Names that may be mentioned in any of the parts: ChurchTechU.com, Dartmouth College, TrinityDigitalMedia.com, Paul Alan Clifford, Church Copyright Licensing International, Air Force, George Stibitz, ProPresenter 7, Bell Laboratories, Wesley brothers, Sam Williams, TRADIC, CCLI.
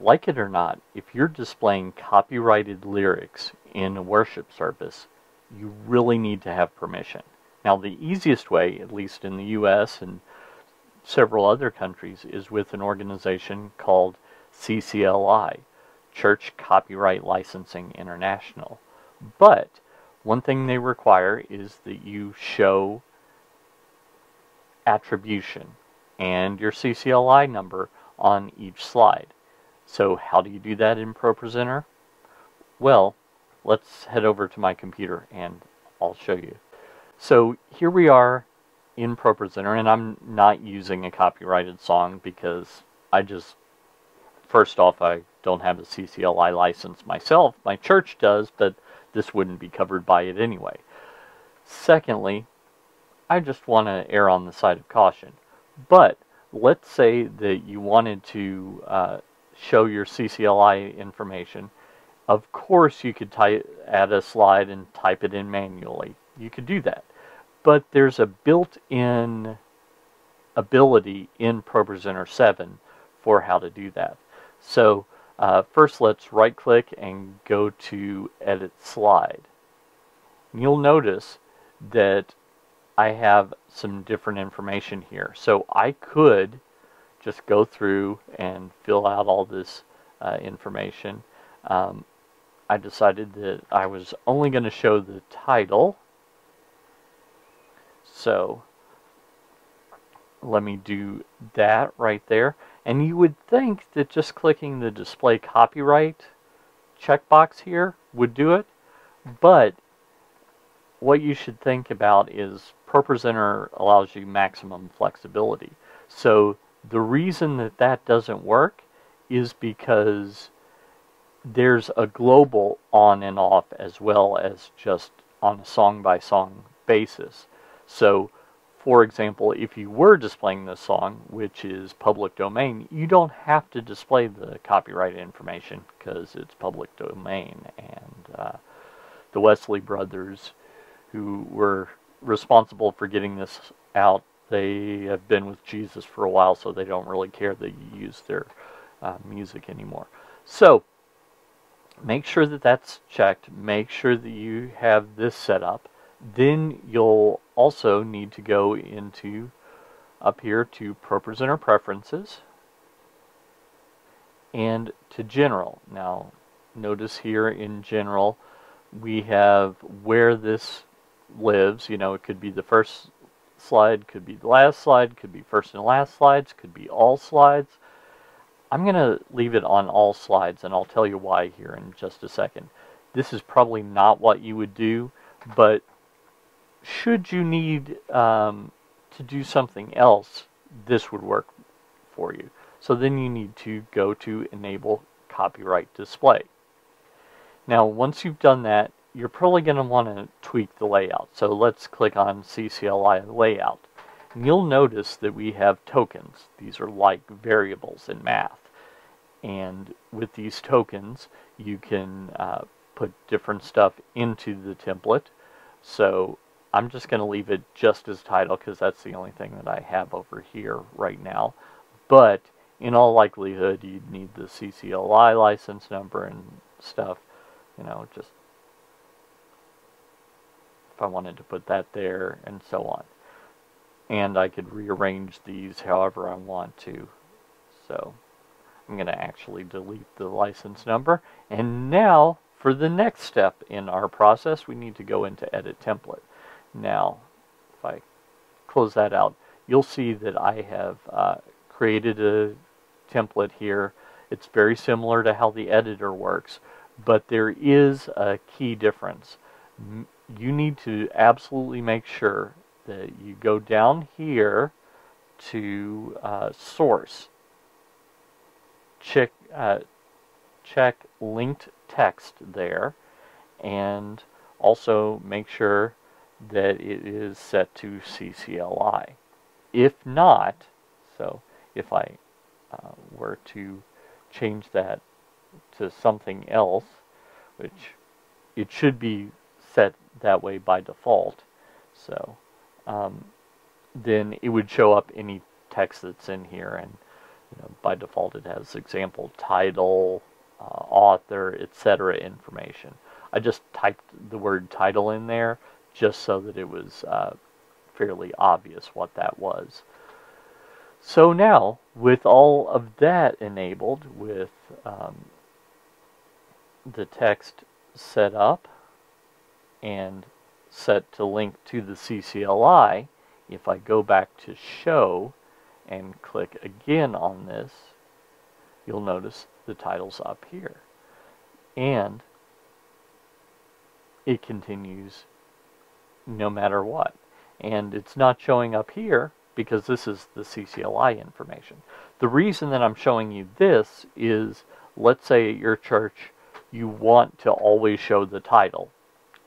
Like it or not, if you're displaying copyrighted lyrics in a worship service, you really need to have permission. Now, the easiest way, at least in the U.S. and several other countries, is with an organization called CCLI, Church Copyright Licensing International. But one thing they require is that you show attribution and your CCLI number on each slide. So how do you do that in ProPresenter? Well, let's head over to my computer and I'll show you. So here we are in ProPresenter, and I'm not using a copyrighted song because first off, I don't have a CCLI license myself. My church does, but this wouldn't be covered by it anyway. Secondly, I just want to err on the side of caution. But let's say that you wanted to show your CCLI information. Of course, you could add a slide and type it in manually. You could do that. But there's a built-in ability in ProPresenter 7 for how to do that. So first, let's right-click and go to Edit Slide. And you'll notice that I have some different information here. So I could just go through and fill out all this information. I decided that I was only going to show the title. So let me do that right there. And you would think that just clicking the display copyright checkbox here would do it. But what you should think about is ProPresenter allows you maximum flexibility. So the reason that that doesn't work is because there's a global on and off as well as just on a song-by-song basis. So, for example, if you were displaying this song, which is public domain, you don't have to display the copyright information because it's public domain. And the Wesley brothers, who were responsible for getting this out, they have been with Jesus for a while, so they don't really care that you use their music anymore. So make sure that that's checked. Make sure that you have this set up. Then you'll also need to go into up here to ProPresenter Preferences and to General. Now, notice here in General, we have where this lives. You know, it could be the first slide, could be the last slide, could be first and last slides, could be all slides. I'm going to leave it on all slides, and I'll tell you why here in just a second. This is probably not what you would do, but should you need to do something else, this would work for you. So then you need to go to Enable Copyright Display. Now, once you've done that, you're probably going to want to tweak the layout. So let's click on CCLI Layout. And you'll notice that we have tokens. These are like variables in math. And with these tokens, you can put different stuff into the template. So I'm just going to leave it just as title because that's the only thing that I have over here right now. But in all likelihood, you'd need the CCLI license number and stuff. You know, just if I wanted to put that there and so on. And I could rearrange these however I want to. So I'm going to actually delete the license number. And now, for the next step in our process, we need to go into Edit Template. Now, if I close that out, you'll see that I have created a template here. It's very similar to how the editor works, but there is a key difference. You need to absolutely make sure that you go down here to Source. Check Linked Text there, and also make sure that it is set to CCLI. If not, so if I were to change that to something else, which it should be set that way by default, so then it would show up any text that's in here, and by default it has example title, author, etc. information. I just typed the word title in there just so that it was fairly obvious what that was. So now, with all of that enabled, with the text set up and set to link to the CCLI, if I go back to show and click again on this, you'll notice the title's up here. And it continues no matter what. And it's not showing up here because this is the CCLI information. The reason that I'm showing you this is, let's say at your church you want to always show the title.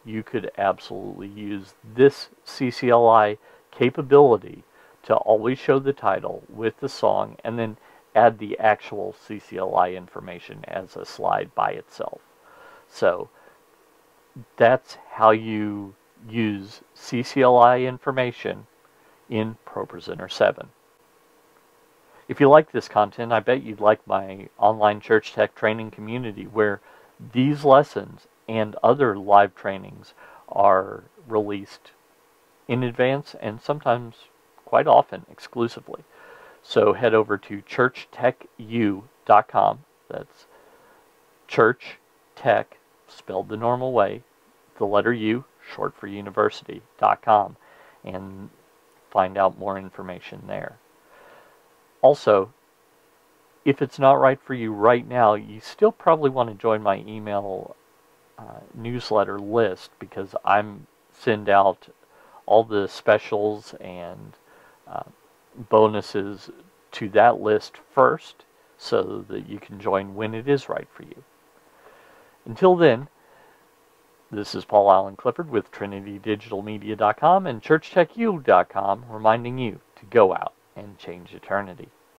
You could absolutely use this CCLI capability to always show the title with the song and then add the actual CCLI information as a slide by itself. So that's how you use CCLI information in ProPresenter 7. If you like this content, I bet you'd like my online church tech training community, where these lessons and other live trainings are released in advance and sometimes quite often exclusively. So head over to ChurchTechU.com. That's Church Tech spelled the normal way, the letter U, short for university.com, and find out more information there. Also, if it's not right for you right now, you still probably want to join my email newsletter list, because I'm send out all the specials and bonuses to that list first, so that you can join when it is right for you. Until then, this is Paul Alan Clifford with TrinityDigitalMedia.com and ChurchTechU.com, reminding you to go out and change eternity.